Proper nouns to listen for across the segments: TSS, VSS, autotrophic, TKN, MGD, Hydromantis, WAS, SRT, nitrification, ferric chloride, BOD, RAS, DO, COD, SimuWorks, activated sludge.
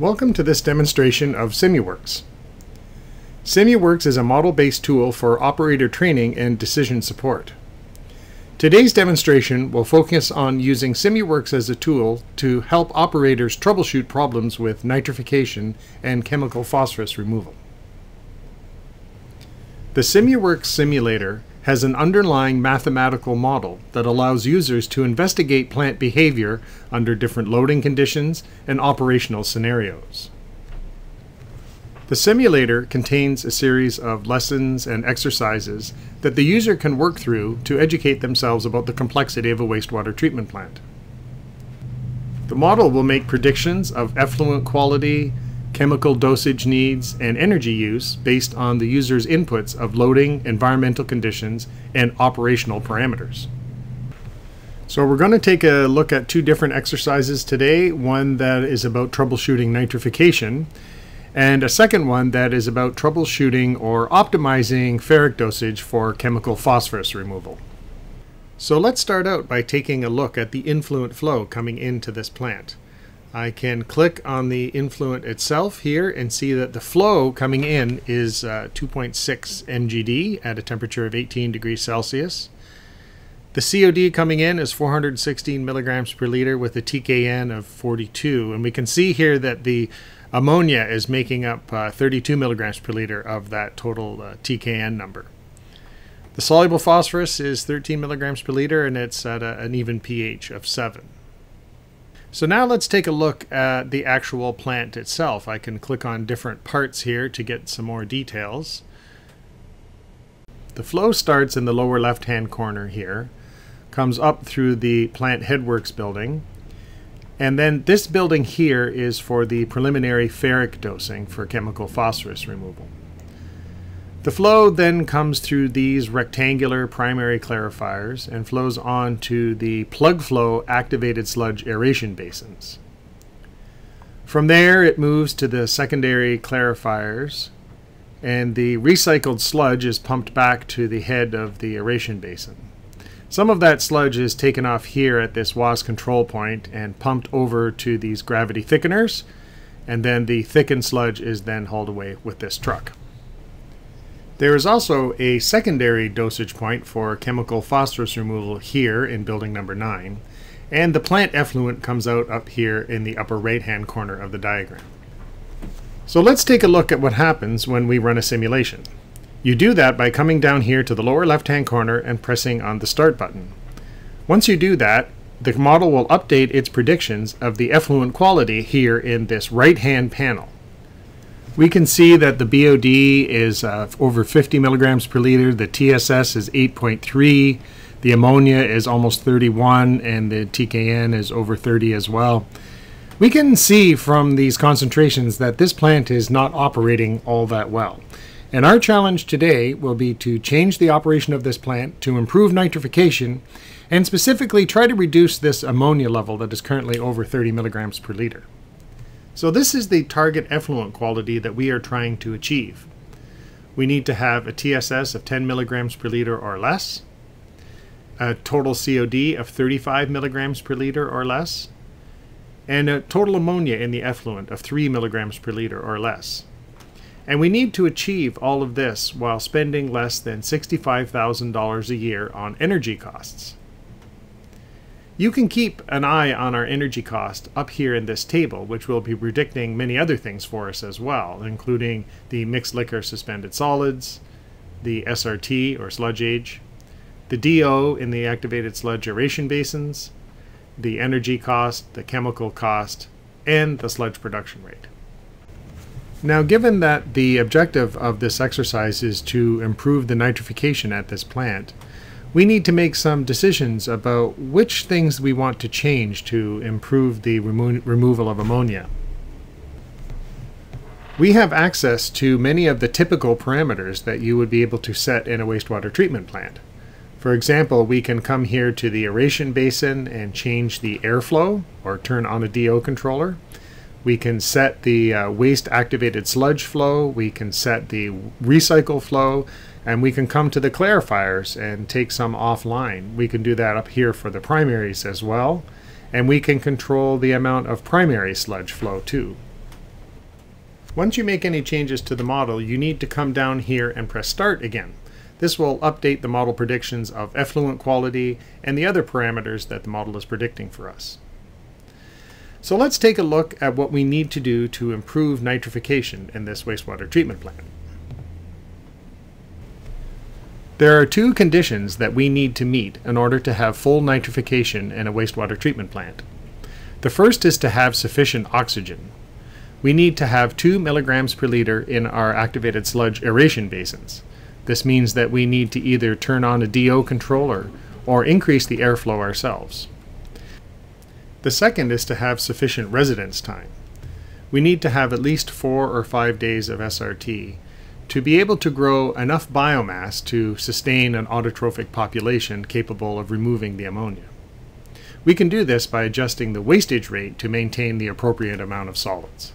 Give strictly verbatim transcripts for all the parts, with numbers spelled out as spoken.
Welcome to this demonstration of SimuWorks. SimuWorks is a model-based tool for operator training and decision support. Today's demonstration will focus on using SimuWorks as a tool to help operators troubleshoot problems with nitrification and chemical phosphorus removal. The SimuWorks simulator has an underlying mathematical model that allows users to investigate plant behavior under different loading conditions and operational scenarios. The simulator contains a series of lessons and exercises that the user can work through to educate themselves about the complexity of a wastewater treatment plant. The model will make predictions of effluent quality, chemical dosage needs, and energy use based on the user's inputs of loading, environmental conditions, and operational parameters. So we're going to take a look at two different exercises today, one that is about troubleshooting nitrification, and a second one that is about troubleshooting or optimizing ferric dosage for chemical phosphorus removal. So let's start out by taking a look at the influent flow coming into this plant. I can click on the influent itself here and see that the flow coming in is uh, two point six M G D at a temperature of eighteen degrees Celsius. The C O D coming in is four hundred sixteen milligrams per liter with a T K N of forty-two, and we can see here that the ammonia is making up uh, thirty-two milligrams per liter of that total uh, T K N number. The soluble phosphorus is thirteen milligrams per liter, and it's at a, an even pH of seven. So now let's take a look at the actual plant itself. I can click on different parts here to get some more details. The flow starts in the lower left-hand corner here, comes up through the plant headworks building, and then this building here is for the preliminary ferric dosing for chemical phosphorus removal. The flow then comes through these rectangular primary clarifiers and flows on to the plug flow activated sludge aeration basins. From there it moves to the secondary clarifiers, and the recycled sludge is pumped back to the head of the aeration basin. Some of that sludge is taken off here at this W A S control point and pumped over to these gravity thickeners, and then the thickened sludge is then hauled away with this truck. There is also a secondary dosage point for chemical phosphorus removal here in building number nine, and the plant effluent comes out up here in the upper right-hand corner of the diagram. So let's take a look at what happens when we run a simulation. You do that by coming down here to the lower left-hand corner and pressing on the start button. Once you do that, the model will update its predictions of the effluent quality here in this right-hand panel. We can see that the B O D is uh, over fifty milligrams per liter, the T S S is eight point three, the ammonia is almost thirty-one, and the T K N is over thirty as well. We can see from these concentrations that this plant is not operating all that well. And our challenge today will be to change the operation of this plant to improve nitrification and specifically try to reduce this ammonia level that is currently over thirty milligrams per liter. So this is the target effluent quality that we are trying to achieve. We need to have a T S S of ten milligrams per liter or less, a total C O D of thirty-five milligrams per liter or less, and a total ammonia in the effluent of three milligrams per liter or less. And we need to achieve all of this while spending less than sixty-five thousand dollars a year on energy costs. You can keep an eye on our energy cost up here in this table, which will be predicting many other things for us as well, including the mixed liquor suspended solids, the S R T or sludge age, the D O in the activated sludge aeration basins, the energy cost, the chemical cost, and the sludge production rate. Now, given that the objective of this exercise is to improve the nitrification at this plant, we need to make some decisions about which things we want to change to improve the remo- removal of ammonia. We have access to many of the typical parameters that you would be able to set in a wastewater treatment plant. For example, we can come here to the aeration basin and change the airflow or turn on a D O controller. We can set the uh, waste activated sludge flow, we can set the recycle flow, and we can come to the clarifiers and take some offline. We can do that up here for the primaries as well, and we can control the amount of primary sludge flow too. Once you make any changes to the model, you need to come down here and press start again. This will update the model predictions of effluent quality and the other parameters that the model is predicting for us. So let's take a look at what we need to do to improve nitrification in this wastewater treatment plant. There are two conditions that we need to meet in order to have full nitrification in a wastewater treatment plant. The first is to have sufficient oxygen. We need to have two milligrams per liter in our activated sludge aeration basins. This means that we need to either turn on a D O controller or increase the airflow ourselves. The second is to have sufficient residence time. We need to have at least four or five days of S R T to be able to grow enough biomass to sustain an autotrophic population capable of removing the ammonia. We can do this by adjusting the wastage rate to maintain the appropriate amount of solids.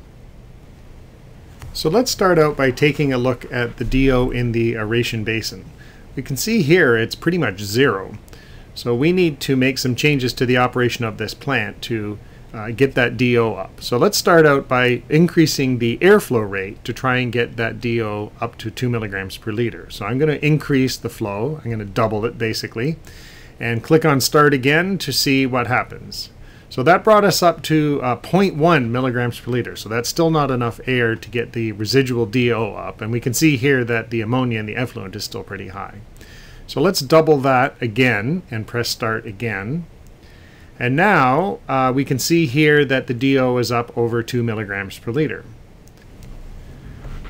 So let's start out by taking a look at the D O in the aeration basin. We can see here it's pretty much zero. So we need to make some changes to the operation of this plant to uh, get that D O up. So let's start out by increasing the airflow rate to try and get that D O up to two milligrams per liter. So I'm going to increase the flow. I'm going to double it basically and click on start again to see what happens. So that brought us up to uh, zero point one milligrams per liter. So that's still not enough air to get the residual D O up. And we can see here that the ammonia in the effluent is still pretty high. So let's double that again and press start again. And now uh, we can see here that the D O is up over two milligrams per liter.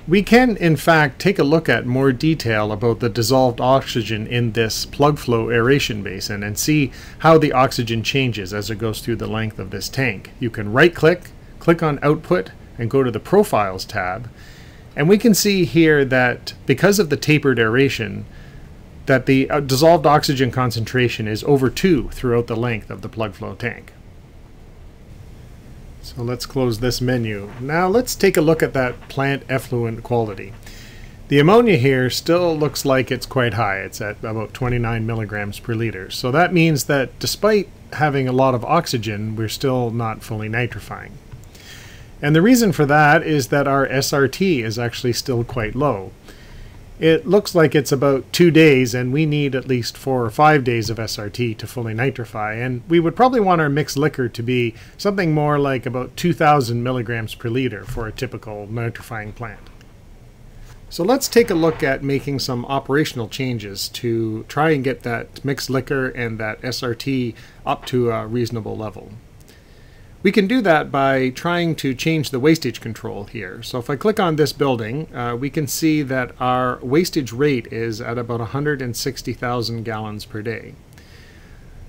We can, in fact, take a look at more detail about the dissolved oxygen in this plug flow aeration basin and see how the oxygen changes as it goes through the length of this tank. You can right-click, click on Output, and go to the Profiles tab. And we can see here that because of the tapered aeration, that the dissolved oxygen concentration is over two throughout the length of the plug flow tank. So let's close this menu. Now let's take a look at that plant effluent quality. The ammonia here still looks like it's quite high. It's at about twenty-nine milligrams per liter. So that means that despite having a lot of oxygen, we're still not fully nitrifying. And the reason for that is that our S R T is actually still quite low. It looks like it's about two days, and we need at least four or five days of S R T to fully nitrify, and we would probably want our mixed liquor to be something more like about two thousand milligrams per liter for a typical nitrifying plant. So let's take a look at making some operational changes to try and get that mixed liquor and that S R T up to a reasonable level. We can do that by trying to change the wastage control here. So if I click on this building, uh, we can see that our wastage rate is at about one hundred sixty thousand gallons per day.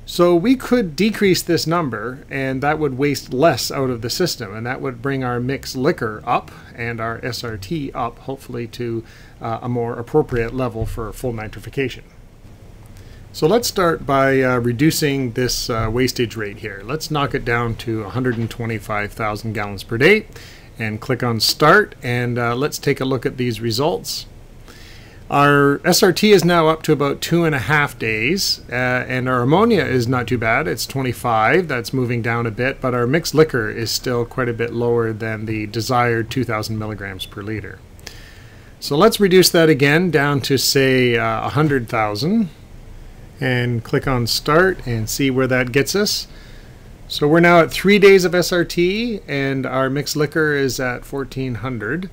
So we could decrease this number, and that would waste less out of the system, and that would bring our mixed liquor up and our S R T up, hopefully to uh, a more appropriate level for full nitrification. So let's start by uh, reducing this uh, wastage rate here. Let's knock it down to one hundred twenty-five thousand gallons per day and click on start, and uh, let's take a look at these results. Our S R T is now up to about two and a half days, uh, and our ammonia is not too bad. It's twenty-five, that's moving down a bit, but our mixed liquor is still quite a bit lower than the desired two thousand milligrams per liter. So let's reduce that again down to say uh, one hundred thousand. And click on start and see where that gets us. So we're now at three days of S R T, and our mixed liquor is at fourteen hundred.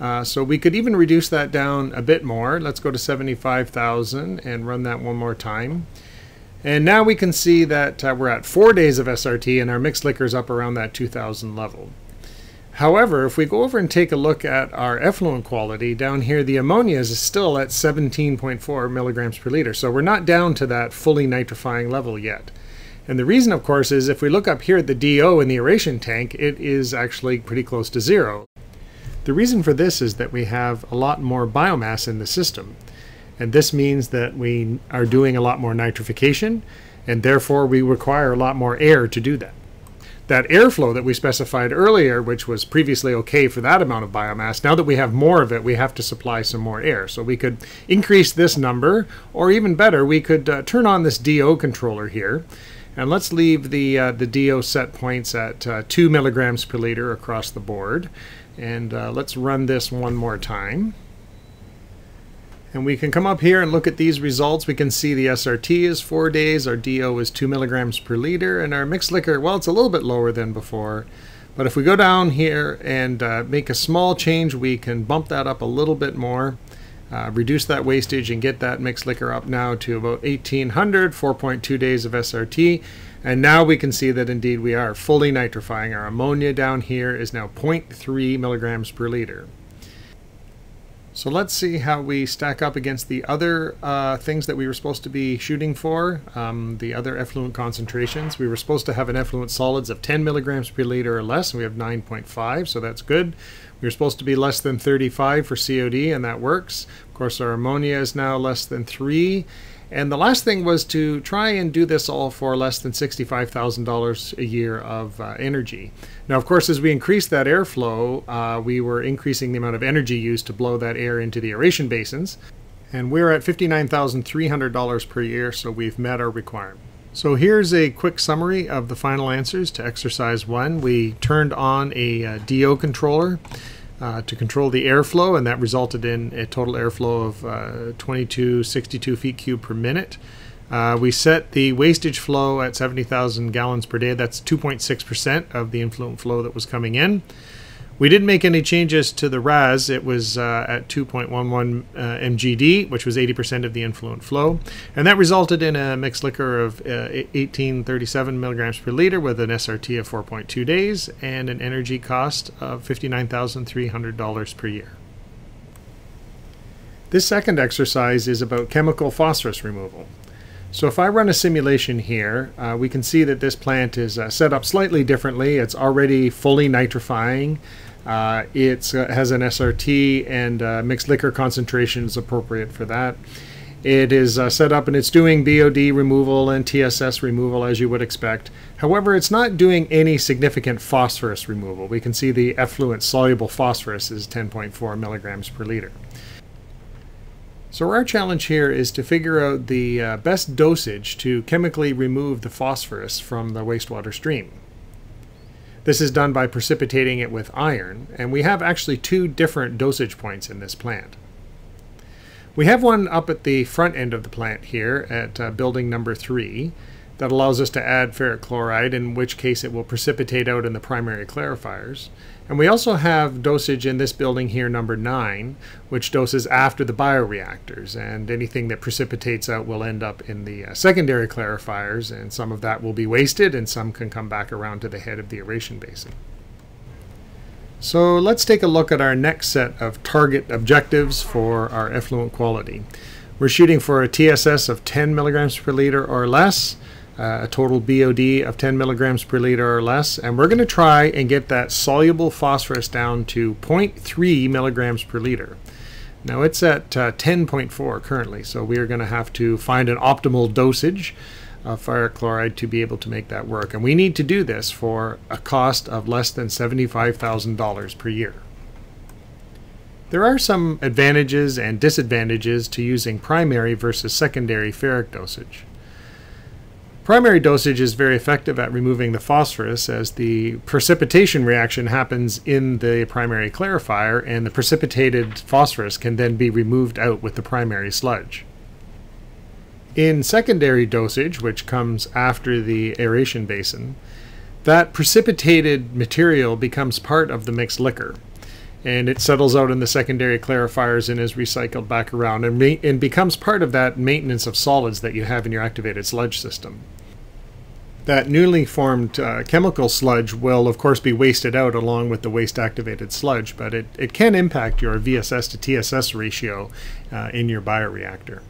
Uh, so we could even reduce that down a bit more. Let's go to seventy-five thousand and run that one more time. And now we can see that uh, we're at four days of S R T, and our mixed liquor is up around that two thousand level. However, if we go over and take a look at our effluent quality, down here the ammonia is still at seventeen point four milligrams per liter. So we're not down to that fully nitrifying level yet. And the reason, of course, is if we look up here at the D O in the aeration tank, it is actually pretty close to zero. The reason for this is that we have a lot more biomass in the system. And this means that we are doing a lot more nitrification, and therefore we require a lot more air to do that. That airflow that we specified earlier, which was previously okay for that amount of biomass, now that we have more of it, we have to supply some more air. So we could increase this number, or even better, we could uh, turn on this D O controller here, And let's leave the, uh, the D O set points at uh, two milligrams per liter across the board. And uh, let's run this one more time. And we can come up here and look at these results. We can see the S R T is four days, our D O is two milligrams per liter, and our mixed liquor, well, it's a little bit lower than before. But if we go down here and uh, make a small change, we can bump that up a little bit more, uh, reduce that wastage, and get that mixed liquor up now to about eighteen hundred, four point two days of S R T. And now we can see that indeed we are fully nitrifying. Our ammonia down here is now zero point three milligrams per liter. So let's see how we stack up against the other uh, things that we were supposed to be shooting for, um, the other effluent concentrations. We were supposed to have an effluent solids of ten milligrams per liter or less, and we have nine point five, so that's good. We were supposed to be less than thirty-five for C O D, and that works. Of course, our ammonia is now less than three. And the last thing was to try and do this all for less than sixty-five thousand dollars a year of uh, energy. Now, of course, as we increased that airflow, uh, we were increasing the amount of energy used to blow that air into the aeration basins. And we're at fifty-nine thousand three hundred dollars per year, so we've met our requirement. So here's a quick summary of the final answers to exercise one. We turned on a uh, D O controller Uh, to control the airflow, and that resulted in a total airflow of uh, twenty-two sixty-two feet cubed per minute. Uh, we set the wastage flow at seventy thousand gallons per day. That's two point six percent of the influent flow that was coming in. We didn't make any changes to the R A S. It was uh, at two point one one uh, M G D, which was eighty percent of the influent flow. And that resulted in a mixed liquor of uh, eighteen thirty-seven milligrams per liter with an S R T of four point two days and an energy cost of fifty-nine thousand three hundred dollars per year. This second exercise is about chemical phosphorus removal. So if I run a simulation here, uh, we can see that this plant is uh, set up slightly differently. It's already fully nitrifying. Uh, it uh, has an S R T and uh, mixed liquor concentration is appropriate for that. It is uh, set up and it's doing B O D removal and T S S removal as you would expect. However, it's not doing any significant phosphorus removal. We can see the effluent soluble phosphorus is ten point four milligrams per liter. So our challenge here is to figure out the uh, best dosage to chemically remove the phosphorus from the wastewater stream. This is done by precipitating it with iron, and we have actually two different dosage points in this plant. We have one up at the front end of the plant here at uh, building number three that allows us to add ferric chloride, in which case it will precipitate out in the primary clarifiers. And we also have dosage in this building here, number nine, which doses after the bioreactors, and anything that precipitates out will end up in the uh, secondary clarifiers, and some of that will be wasted and some can come back around to the head of the aeration basin. So let's take a look at our next set of target objectives for our effluent quality. We're shooting for a T S S of ten milligrams per liter or less, Uh, a total B O D of ten milligrams per liter or less, and we're going to try and get that soluble phosphorus down to zero point three milligrams per liter. Now it's at uh, ten point four currently, so we are going to have to find an optimal dosage of ferric chloride to be able to make that work, and we need to do this for a cost of less than seventy-five thousand dollars per year. There are some advantages and disadvantages to using primary versus secondary ferric dosage. Primary dosage is very effective at removing the phosphorus, as the precipitation reaction happens in the primary clarifier and the precipitated phosphorus can then be removed out with the primary sludge. In secondary dosage, which comes after the aeration basin, that precipitated material becomes part of the mixed liquor, and it settles out in the secondary clarifiers and is recycled back around and, and becomes part of that maintenance of solids that you have in your activated sludge system. That newly formed uh, chemical sludge will, of course, be wasted out along with the waste-activated sludge, but it, it can impact your V S S to T S S ratio uh, in your bioreactor.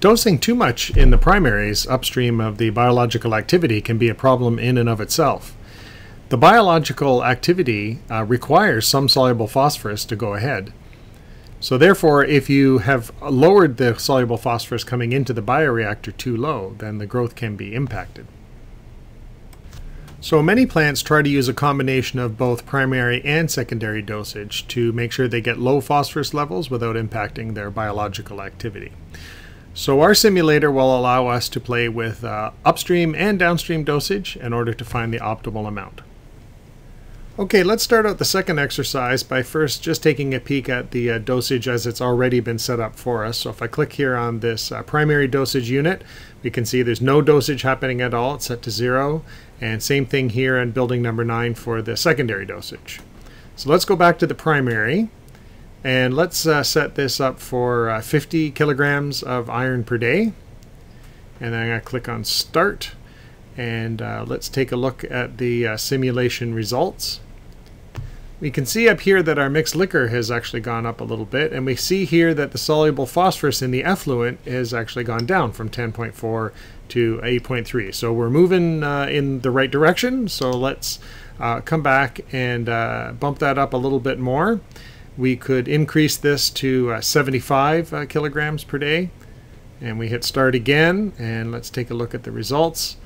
Dosing too much in the primaries upstream of the biological activity can be a problem in and of itself. The biological activity uh, requires some soluble phosphorus to go ahead. So therefore, if you have lowered the soluble phosphorus coming into the bioreactor too low, then the growth can be impacted. So many plants try to use a combination of both primary and secondary dosage to make sure they get low phosphorus levels without impacting their biological activity. So our simulator will allow us to play with uh, upstream and downstream dosage in order to find the optimal amount. Okay, let's start out the second exercise by first just taking a peek at the uh, dosage as it's already been set up for us. So if I click here on this uh, primary dosage unit, we can see there's no dosage happening at all. It's set to zero. And same thing here in building number nine for the secondary dosage. So let's go back to the primary and let's uh, set this up for uh, fifty kilograms of iron per day. And then I'm going to click on start. And uh, let's take a look at the uh, simulation results. We can see up here that our mixed liquor has actually gone up a little bit, and we see here that the soluble phosphorus in the effluent has actually gone down from ten point four to eight point three. So we're moving uh, in the right direction. So let's uh, come back and uh, bump that up a little bit more. We could increase this to uh, seventy-five uh, kilograms per day. And we hit start again, and let's take a look at the results.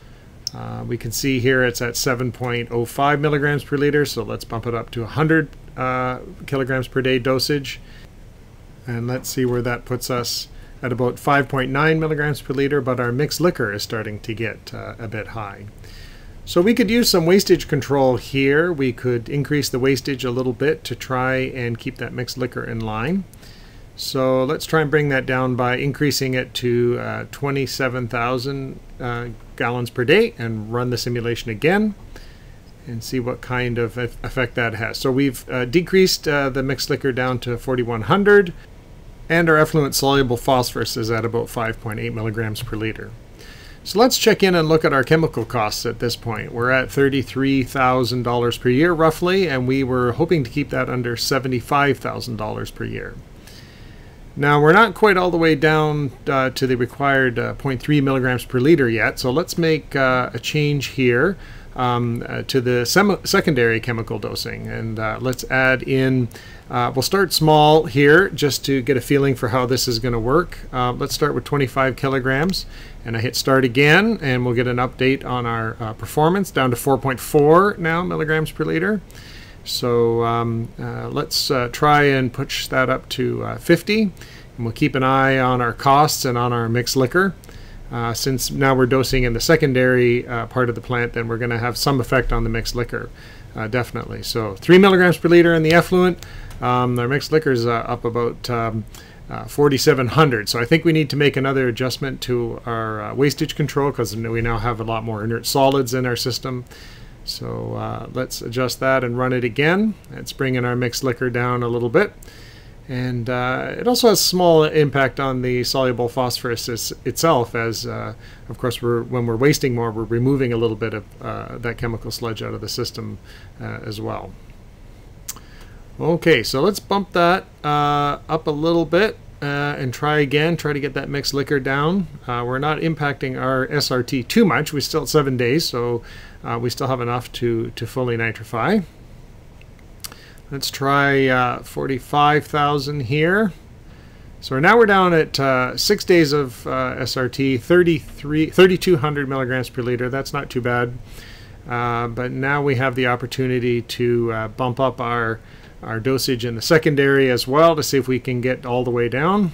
Uh, we can see here it's at seven point oh five milligrams per liter, so let's bump it up to one hundred uh, kilograms per day dosage. And let's see where that puts us at about five point nine milligrams per liter, but our mixed liquor is starting to get uh, a bit high. So we could use some wastage control here. We could increase the wastage a little bit to try and keep that mixed liquor in line. So let's try and bring that down by increasing it to uh, twenty-seven thousand uh, gallons per day and run the simulation again and see what kind of effect that has. So we've uh, decreased uh, the mixed liquor down to forty-one hundred, and our effluent soluble phosphorus is at about five point eight milligrams per liter. So let's check in and look at our chemical costs at this point. We're at thirty-three thousand dollars per year roughly, and we were hoping to keep that under seventy-five thousand dollars per year. Now we're not quite all the way down uh, to the required uh, zero point three milligrams per liter yet, so let's make uh, a change here um, uh, to the secondary chemical dosing, and uh, let's add in, uh, we'll start small here just to get a feeling for how this is going to work. Uh, let's start with twenty-five kilograms, and I hit start again, and we'll get an update on our uh, performance down to four point four now milligrams per liter. So um, uh, let's uh, try and push that up to uh, fifty, and we'll keep an eye on our costs and on our mixed liquor. Uh, since now we're dosing in the secondary uh, part of the plant, then we're going to have some effect on the mixed liquor, uh, definitely. So three milligrams per liter in the effluent. Um, our mixed liquor is uh, up about um, uh, forty-seven hundred. So I think we need to make another adjustment to our uh, wastage control because we now have a lot more inert solids in our system. So uh, let's adjust that and run it again. It's bringing our mixed liquor down a little bit. And uh, it also has a small impact on the soluble phosphorus is, itself as, uh, of course, we're, when we're wasting more, we're removing a little bit of uh, that chemical sludge out of the system uh, as well. Okay, so let's bump that uh, up a little bit uh, and try again, try to get that mixed liquor down. Uh, we're not impacting our S R T too much. We're still at seven days, so Uh, we still have enough to, to fully nitrify. Let's try uh, forty-five thousand here. So now we're down at uh, six days of uh, S R T, thirty-two hundred milligrams per liter. That's not too bad. Uh, but now we have the opportunity to uh, bump up our, our dosage in the secondary as well to see if we can get all the way down.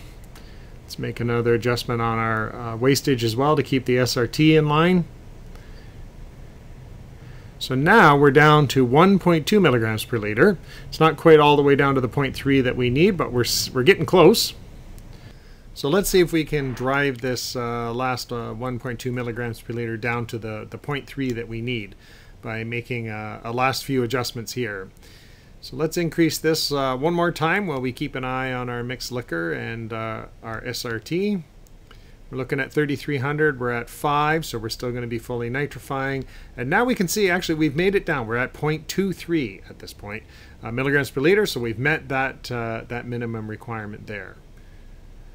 Let's make another adjustment on our uh, wastage as well to keep the S R T in line. So now we're down to one point two milligrams per liter. It's not quite all the way down to the zero point three that we need, but we're, we're getting close. So let's see if we can drive this uh, last uh, one point two milligrams per liter down to the, the zero point three that we need by making uh, a last few adjustments here. So let's increase this uh, one more time while we keep an eye on our mixed liquor and uh, our S R T. We're looking at thirty-three hundred, we're at five, so we're still going to be fully nitrifying. And now we can see, actually, we've made it down. We're at zero point two three at this point, uh, milligrams per liter, so we've met that, uh, that minimum requirement there.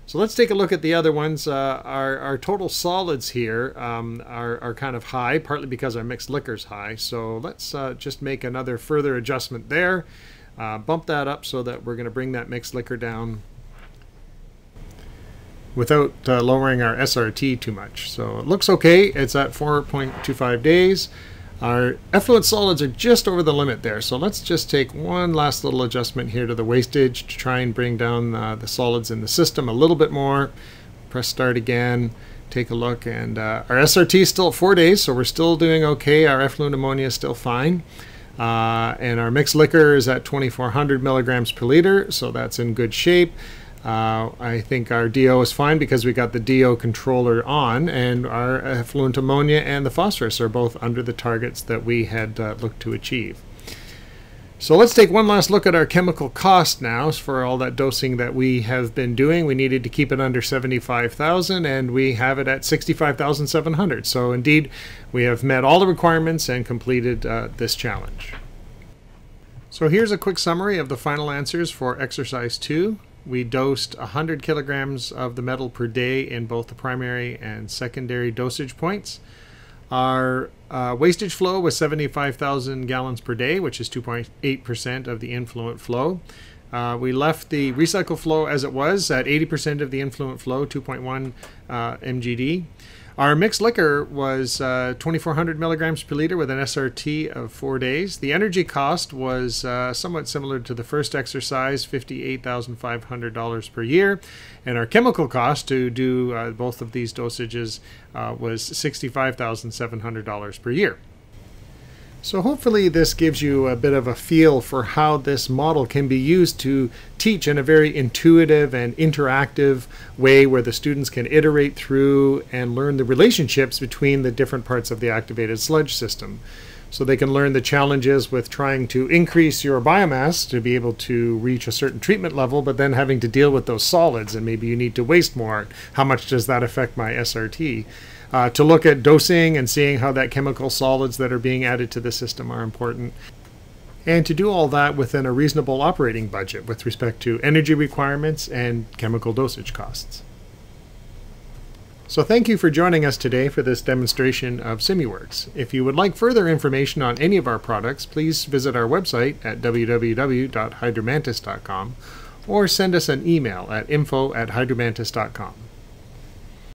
So let's take a look at the other ones. Uh, our, our total solids here um, are, are kind of high, partly because our mixed liquor's high. So let's uh, just make another further adjustment there, uh, bump that up so that we're going to bring that mixed liquor down without uh, lowering our S R T too much. So it looks okay. It's at four point two five days. Our effluent solids are just over the limit there. So let's just take one last little adjustment here to the wastage to try and bring down uh, the solids in the system a little bit more. press start again, take a look, and uh, our S R T is still at four days, so we're still doing okay. Our effluent ammonia is still fine. Uh, and our mixed liquor is at twenty-four hundred milligrams per liter, so that's in good shape. Uh, I think our D O is fine because we got the D O controller on, and our effluent ammonia and the phosphorus are both under the targets that we had uh, looked to achieve. So let's take one last look at our chemical cost now. For all that dosing that we have been doing, we needed to keep it under seventy-five thousand, and we have it at sixty-five thousand seven hundred. So indeed, we have met all the requirements and completed uh, this challenge. So here's a quick summary of the final answers for exercise two. We dosed one hundred kilograms of the metal per day in both the primary and secondary dosage points. Our uh, wastage flow was seventy-five thousand gallons per day, which is two point eight percent of the influent flow. Uh, we left the recycle flow as it was at eighty percent of the influent flow, two point one uh, M G D. Our mixed liquor was uh, twenty-four hundred milligrams per liter with an S R T of four days. The energy cost was uh, somewhat similar to the first exercise, fifty-eight thousand five hundred dollars per year. And our chemical cost to do uh, both of these dosages uh, was sixty-five thousand seven hundred dollars per year. So hopefully this gives you a bit of a feel for how this model can be used to teach in a very intuitive and interactive way, where the students can iterate through and learn the relationships between the different parts of the activated sludge system. So they can learn the challenges with trying to increase your biomass to be able to reach a certain treatment level, but then having to deal with those solids, and maybe you need to waste more. How much does that affect my S R T? Uh, to look at dosing and seeing how that chemical solids that are being added to the system are important. And to do all that within a reasonable operating budget with respect to energy requirements and chemical dosage costs. So thank you for joining us today for this demonstration of SimuWorks. If you would like further information on any of our products, please visit our website at w w w dot hydromantis dot com or send us an email at info at hydromantis dot com.